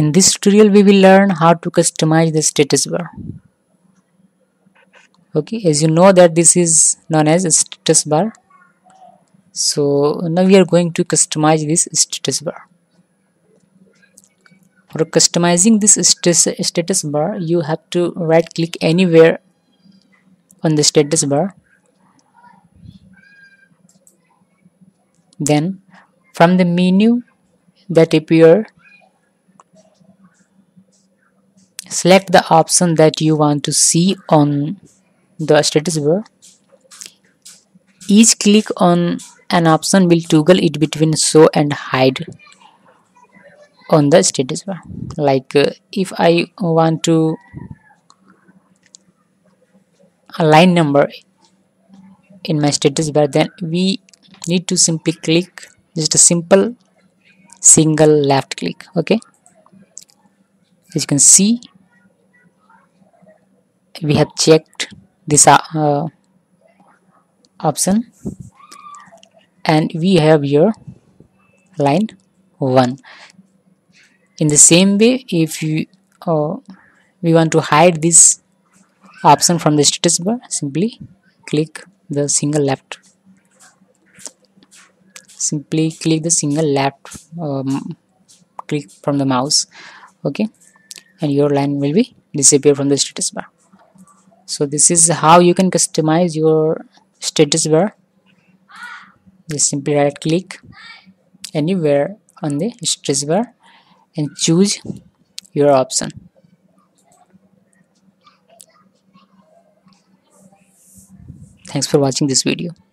In this tutorial we will learn how to customize the status bar. Okay, as you know that this is known as a status bar. So now we are going to customize this status bar. For customizing this status bar, you have to right click anywhere on the status bar. Then from the menu that appears, select the option that you want to see on the status bar. Each click on an option will toggle it between show and hide on the status bar. Like if I want to align number in my status bar, then we need to simply click just a simple single left click. Okay, as you can see, we have checked this option and we have here line 1. In the same way, if we want to hide this option from the status bar, simply click the single left click from the mouse. Okay, and your line will be disappear from the status bar. So this is how you can customize your status bar. Just simply right click anywhere on the status bar and choose your option. Thanks for watching this video.